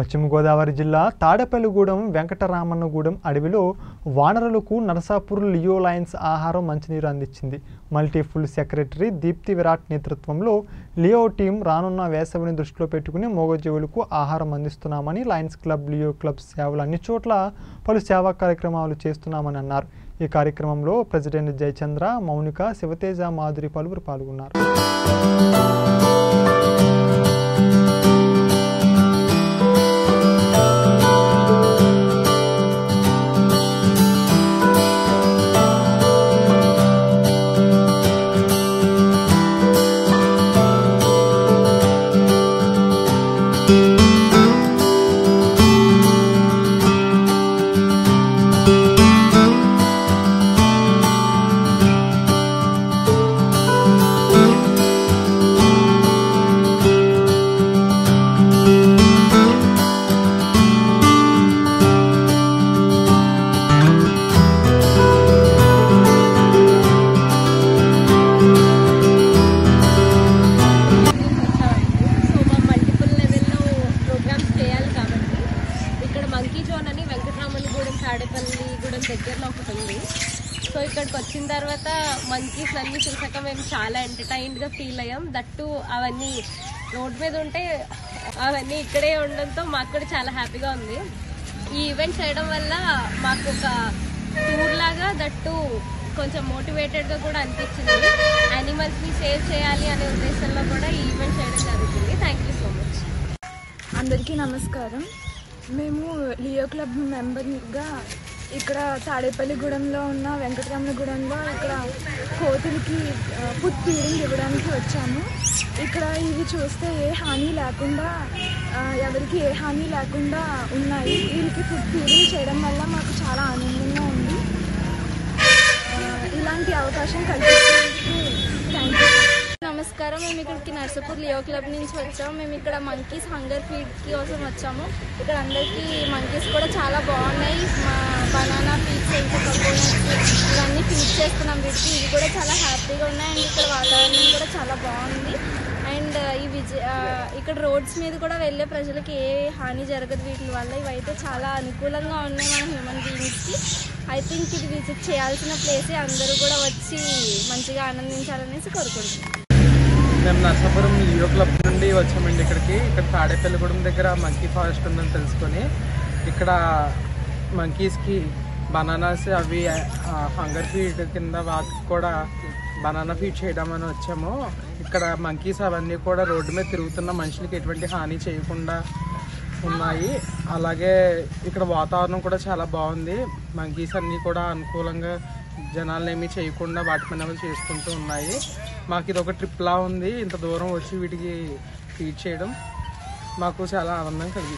పశ్చిమ గోదావరి జిల్లా తాడేపల్లిగూడెం వెంకటరామన్నగూడెం అడవిలో వానరులకు నర్సాపూర్ లియో లయన్స్ ఆహారం మంచినీరు అందించింది. మల్టీఫుల్ సెక్రటరీ దీప్తి విరాట్ నేతృత్వంలో లియో టీం రానున్న వేసవిని దృష్టిలో పెట్టుకుని మూగజీవులకు ఆహారం అందిస్తున్నామని, లయన్స్ క్లబ్, లియో క్లబ్ సేవలు అన్ని చోట్ల పలు సేవా కార్యక్రమాలు చేస్తున్నామని అన్నారు. ఈ కార్యక్రమంలో ప్రెసిడెంట్ జయచంద్ర, మౌనిక, శివతేజ, మాధురి పలువురు పాల్గొన్నారు. తాడేపల్లిగూడెం దగ్గరలో ఒకటి ఉంది. సో ఇక్కడికి వచ్చిన తర్వాత మంకీస్ అన్నీ చూసాక మేము చాలా ఎంటర్టైన్డ్గా ఫీల్ అయ్యాం. దట్టు అవన్నీ రోడ్ మీద ఉంటే అవన్నీ ఇక్కడే ఉండడంతో మాకు కూడా చాలా హ్యాపీగా ఉంది. ఈ ఈవెంట్ చేయడం వల్ల మాకు ఒక టూర్ లాగా, దట్టు కొంచెం మోటివేటెడ్గా కూడా అనిపించింది. యానిమల్స్ని సేవ్ చేయాలి అనే ఉద్దేశంలో కూడా ఈ ఈవెంట్ చేయడం జరుగుతుంది. Thank you so much. అందరికీ నమస్కారం. మేము లియో క్లబ్ మెంబర్గా ఇక్కడ తాడేపల్లిగూడెంలో ఉన్న వెంకటరామనగూడెంలో ఇక్కడ కోతులకి ఫుడ్ ఫీడింగ్ ఇవ్వడానికి వచ్చాము. ఇక్కడ ఇవి చూస్తే ఎవరికి ఏ హాని లేకుండా ఉన్నాయి. వీరికి ఫుడ్ ఫీడింగ్ చేయడం వల్ల మాకు చాలా ఆనందంగా ఉంది. ఇలాంటి అవకాశం కల్పించడానికి థ్యాంక్ యూ. నమస్కారం. మేము ఇక్కడికి నర్సాపూర్ లియో క్లబ్ నుంచి వచ్చాము. మేము ఇక్కడ మంకీస్ హంగర్ ఫీడ్ కోసం వచ్చాము. ఇక్కడ అందరికీ మంకీస్ కూడా చాలా బాగున్నాయి. మా బనానా పీట్స్, ఇంకా కోకోనట్స్ ఇవన్నీ ఫీడ్ చేస్తున్నాం వీటికి. ఇవి కూడా చాలా హ్యాపీగా ఉన్నాయి. అండ్ ఇక్కడ వాతావరణం కూడా చాలా బాగుంది. అండ్ ఇక్కడ రోడ్స్ మీద కూడా వెళ్ళే ప్రజలకి ఏ హాని జరగదు వీటి వల్ల. ఇవైతే చాలా అనుకూలంగా ఉన్నాయి మన హ్యూమన్ బీయింగ్స్కి. ఐ థింక్ ఇది విజిట్ చేయాల్సిన ప్లేసే. అందరూ కూడా వచ్చి మంచిగా ఆనందించాలనేసి కోరుకుంటున్నాను. మేము నర్సాపురం లియో క్లబ్ నుండి వచ్చామండి ఇక్కడికి. ఇక్కడ తాడేపల్లిగూడెం దగ్గర మంకీ ఫారెస్ట్ ఉందని తెలుసుకొని ఇక్కడ మంకీస్కి బనానాస్ అవి హంగర్ ఫీడ్ కింద వాటికి కూడా బనానా ఫీడ్ చేయడం అని వచ్చాము. ఇక్కడ మంకీస్ అవన్నీ కూడా రోడ్డు మీద తిరుగుతున్న మనుషులకి ఎటువంటి హాని చేయకుండా ఉన్నాయి. అలాగే ఇక్కడ వాతావరణం కూడా చాలా బాగుంది. మంకీస్ అన్నీ కూడా అనుకూలంగా జనాలను ఏమీ చేయకుండా వాటి పనులు చేసుకుంటూ ఉన్నాయి. మాకు ఇది ఒక ట్రిప్లా ఉంది. ఇంత దూరం వచ్చి వీటికి ఫీడ్ చేయడం మాకు చాలా ఆనందం కలిగింది.